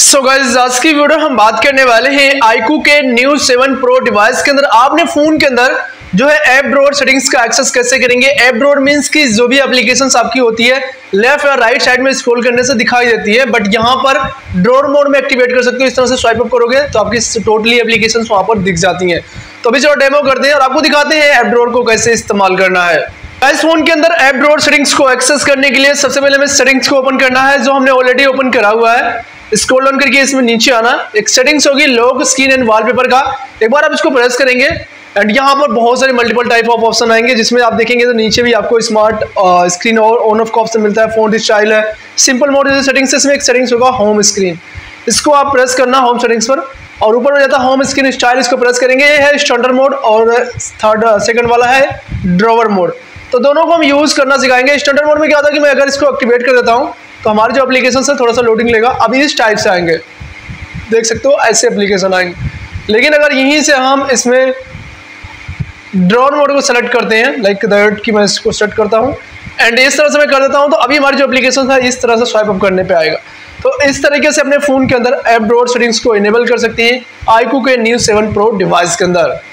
So guys आज की video हम बात करने वाले हैं iQOO के Neo 7 Pro डिवाइस के अंदर आपने फोन के अंदर जो है ऐप ड्रॉअर सेटिंग्स का एक्सेस कैसे करेंगे। ऐप ड्रॉअर मींस कि जो भी एप्लीकेशंस आपकी होती है लेफ्ट या राइट साइड में स्क्रॉल करने से दिखाई देती है, बट यहाँ पर ड्रॉअर मोड में एक्टिवेट कर सकते हो। इस तरह से स्वाइप अप करोगे तो आपकी टोटली एप्लीकेशंस वहाँ पर दिख जाती हैं। तो अभी चलो डेमो करते हैं और आपको दिखाते हैं ऐप ड्रॉअर को कैसे इस्तेमाल करना है। इस फोन के अंदर ऐप ड्रॉअर सेटिंग्स को एक्सेस करने के लिए सबसे पहले हमें सेटिंग्स को ओपन करना है, जो हमने ऑलरेडी ओपन करा हुआ है। स्क्रॉल डाउन करके इसमें नीचे आना, एक सेटिंग्स होगी लॉक स्क्रीन एंड वॉलपेपर का। एक बार आप इसको प्रेस करेंगे एंड यहाँ पर बहुत सारे मल्टीपल टाइप ऑफ ऑप्शन आएंगे, जिसमें आप देखेंगे तो नीचे भी आपको स्मार्ट स्क्रीन और ऑन ऑफ का ऑप्शन मिलता है। फोन स्टाइल है, सिंपल मोड सेटिंग्स, इसमें एक सेटिंग्स होगा होम स्क्रीन। इसको आप प्रेस करना होम सेटिंग्स पर और ऊपर हो जाता है होम स्क्रीन स्टाइल, इसको प्रेस करेंगे। ये है स्टैंडर्ड मोड और थर्ड सेकंड वाला है ड्रॉअर मोड। तो दोनों को हम यूज़ करना सिखाएंगे। स्टैंडर्ड मोड में क्या होता है कि मैं अगर इसको एक्टिवेट कर देता हूँ तो हमारे जो एप्लीकेशन है थोड़ा सा लोडिंग लेगा। अभी इस टाइप से आएंगे, देख सकते हो ऐसे एप्लीकेशन आएंगे। लेकिन अगर यहीं से हम इसमें ड्रॉअर मोड को सेलेक्ट करते हैं, लाइक दैट कि मैं इसको सेलेक्ट करता हूं एंड इस तरह से मैं कर देता हूं, तो अभी हमारी जो एप्लीकेशन है इस तरह से स्वाइप अप करने पे आएगा। तो इस तरीके से अपने फ़ोन के अंदर ऐप ड्रॉअर सेटिंग्स को इनेबल कर सकते हैं iQOO के Neo 7 Pro डिवाइस के अंदर।